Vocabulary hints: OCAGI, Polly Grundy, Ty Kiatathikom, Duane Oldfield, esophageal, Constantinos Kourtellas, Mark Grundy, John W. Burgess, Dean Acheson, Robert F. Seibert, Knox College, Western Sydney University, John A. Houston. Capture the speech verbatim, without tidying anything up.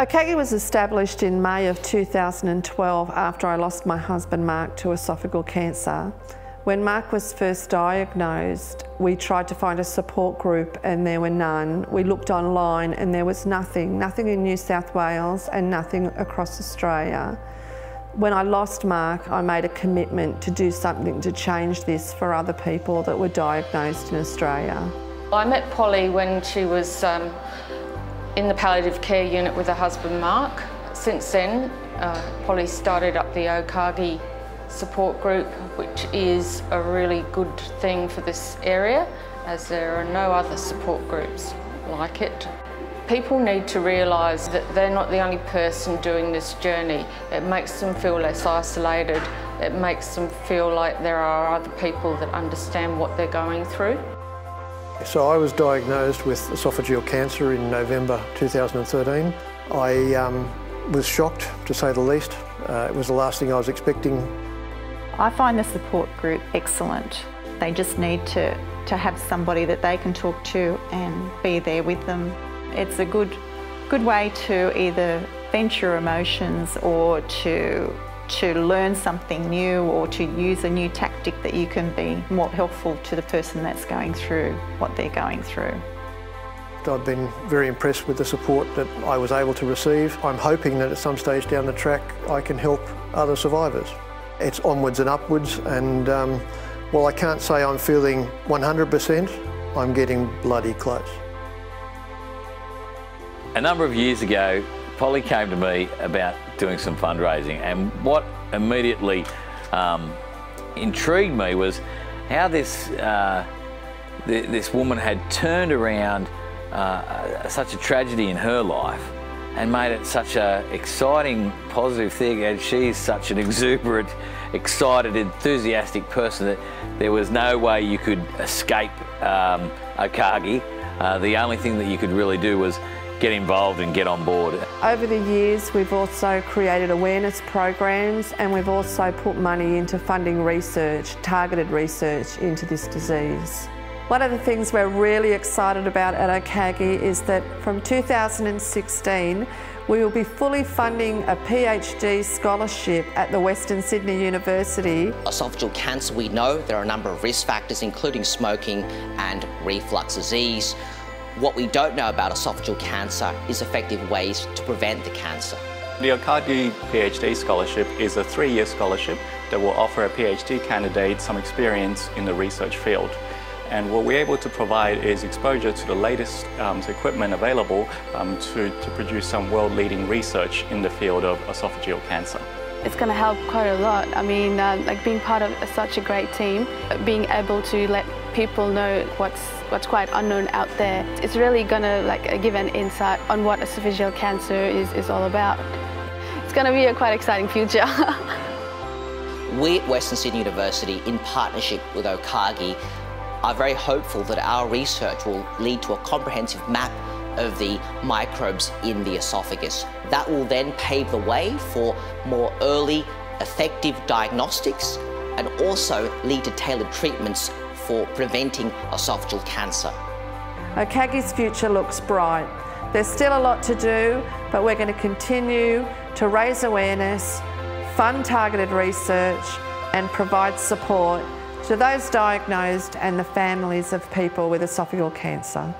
OCAGI was established in May of two thousand twelve after I lost my husband Mark to esophageal cancer. When Mark was first diagnosed, we tried to find a support group and there were none. We looked online and there was nothing, nothing in New South Wales and nothing across Australia. When I lost Mark, I made a commitment to do something to change this for other people that were diagnosed in Australia. I met Polly when she was um, in the palliative care unit with her husband Mark. Since then, uh, Polly started up the OCAGI support group, which is a really good thing for this area as there are no other support groups like it. People need to realise that they're not the only person doing this journey. It makes them feel less isolated. It makes them feel like there are other people that understand what they're going through. So I was diagnosed with esophageal cancer in November two thousand thirteen. I um, was shocked, to say the least. Uh, it was the last thing I was expecting. I find the support group excellent. They just need to, to have somebody that they can talk to and be there with them. It's a good, good way to either vent your emotions or to, to learn something new or to use a new tactic that you can be more helpful to the person that's going through what they're going through. I've been very impressed with the support that I was able to receive. I'm hoping that at some stage down the track I can help other survivors. It's onwards and upwards, and um, while I can't say I'm feeling one hundred percent, I'm getting bloody close. A number of years ago, Polly came to me about doing some fundraising, and what immediately um, intrigued me was how this, uh, th this woman had turned around uh, such a tragedy in her life and made it such an exciting, positive thing, and she's such an exuberant, excited, enthusiastic person that there was no way you could escape um, OCAGI. Uh, the only thing that you could really do was get involved and get on board. Over the years, we've also created awareness programs, and we've also put money into funding research, targeted research into this disease. One of the things we're really excited about at OCAGI is that from two thousand sixteen we will be fully funding a PhD scholarship at the Western Sydney University. Esophageal cancer, we know there are a number of risk factors including smoking and reflux disease. What we don't know about esophageal cancer is effective ways to prevent the cancer. The OCAGI PhD scholarship is a three-year scholarship that will offer a PhD candidate some experience in the research field. And what we're able to provide is exposure to the latest um, equipment available um, to, to produce some world-leading research in the field of esophageal cancer. It's going to help quite a lot. I mean, uh, like being part of such a great team, being able to let people know what's what's quite unknown out there. It's really going to like give an insight on what esophageal cancer is, is all about. It's going to be a quite exciting future. We at Western Sydney University, in partnership with OCAGI, are very hopeful that our research will lead to a comprehensive map of the microbes in the esophagus. That will then pave the way for more early, effective diagnostics and also lead to tailored treatments for preventing esophageal cancer. OCAGI's future looks bright. There's still a lot to do, but we're going to continue to raise awareness, fund targeted research and provide support to those diagnosed and the families of people with esophageal cancer.